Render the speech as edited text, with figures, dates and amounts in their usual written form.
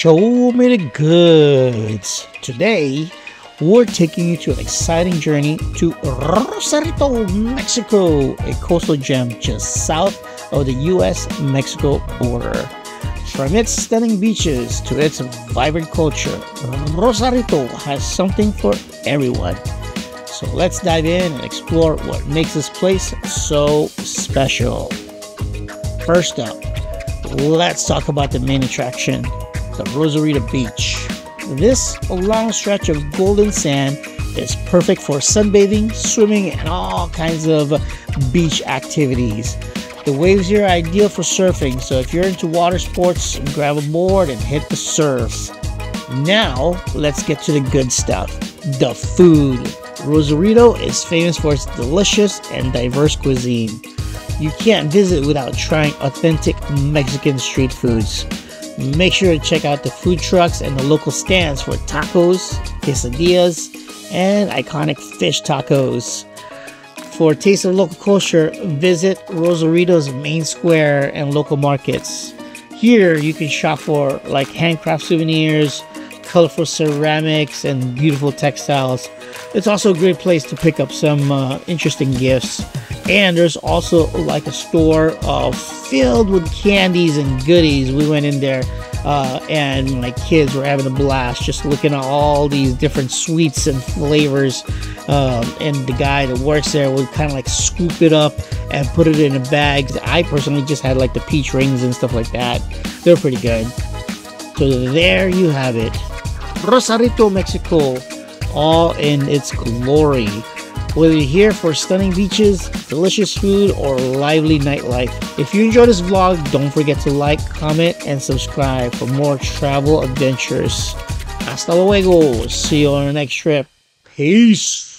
Show Me The Goods. Today, we're taking you to an exciting journey to Rosarito, Mexico, a coastal gem just south of the U.S.-Mexico border. From its stunning beaches to its vibrant culture, Rosarito has something for everyone. So let's dive in and explore what makes this place so special. First up, let's talk about the main attraction, the Rosarito Beach. This long stretch of golden sand is perfect for sunbathing, swimming, and all kinds of beach activities. The waves here are ideal for surfing, so if you're into water sports, grab a board and hit the surf. Now, let's get to the good stuff, the food. Rosarito is famous for its delicious and diverse cuisine. You can't visit without trying authentic Mexican street foods. Make sure to check out the food trucks and the local stands for tacos, quesadillas, and iconic fish tacos. For a taste of local culture, visit Rosarito's main square and local markets. Here you can shop for like handcraft souvenirs, colorful ceramics, and beautiful textiles. It's also a great place to pick up some interesting gifts. And there's also like a store filled with candies and goodies. We went in there and my kids were having a blast just looking at all these different sweets and flavors. And the guy that works there would kind of like scoop it up and put it in a bag. I personally just had like the peach rings and stuff like that. They're pretty good. So there you have it. Rosarito, Mexico, all in its glory. Whether you're here for stunning beaches, delicious food, or lively nightlife. If you enjoyed this vlog, don't forget to like, comment, and subscribe for more travel adventures. Hasta luego. See you on the next trip. Peace.